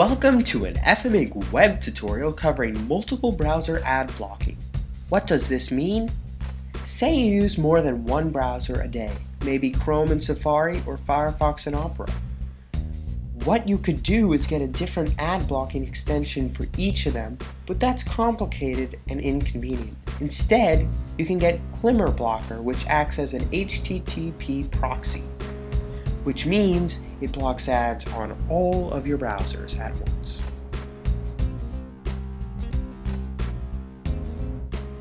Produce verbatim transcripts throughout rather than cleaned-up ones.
Welcome to an F M Incorporated web tutorial covering multiple browser ad blocking. What does this mean? Say you use more than one browser a day, maybe Chrome and Safari or Firefox and Opera. What you could do is get a different ad blocking extension for each of them, but that's complicated and inconvenient. Instead, you can get Glimmerblocker, which acts as an H T T P proxy, which means it blocks ads on all of your browsers at once.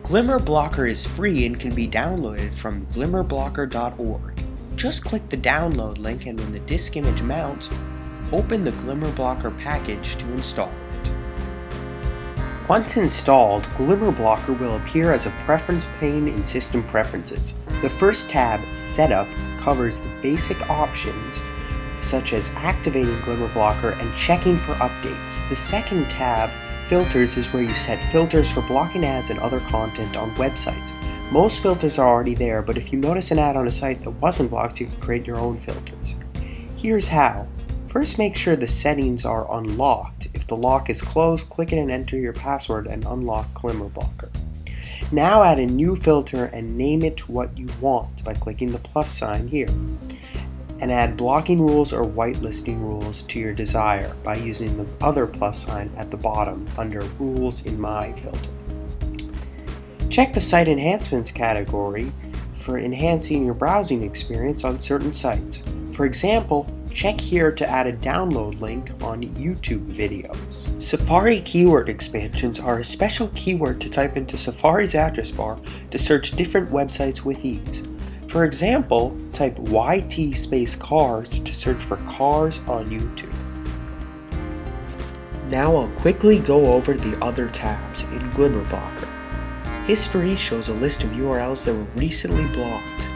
Glimmerblocker is free and can be downloaded from glimmerblocker dot org. Just click the download link, and when the disk image mounts, open the Glimmerblocker package to install it. Once installed, Glimmerblocker will appear as a preference pane in System Preferences. The first tab, Setup, covers the basic options such as activating Glimmerblocker and checking for updates. The second tab, Filters, is where you set filters for blocking ads and other content on websites. Most filters are already there, but if you notice an ad on a site that wasn't blocked, you can create your own filters. Here's how. First, make sure the settings are unlocked. If the lock is closed, click it and enter your password and unlock Glimmerblocker. Now add a new filter and name it what you want by clicking the plus sign here. And add blocking rules or whitelisting rules to your desire by using the other plus sign at the bottom under Rules in My filter. Check the Site Enhancements category for enhancing your browsing experience on certain sites. For example, check here to add a download link on YouTube videos. Safari keyword expansions are a special keyword to type into Safari's address bar to search different websites with ease. For example, type Y T space cars to search for cars on YouTube. Now I'll quickly go over the other tabs in Glimmerblocker. History shows a list of U R Ls that were recently blocked.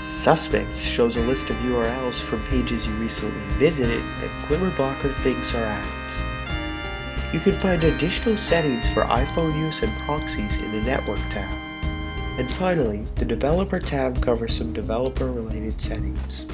Suspects shows a list of U R Ls from pages you recently visited that Glimmerblocker thinks are ads. You can find additional settings for iPhone use and proxies in the Network tab. And finally, the Developer tab covers some developer-related settings.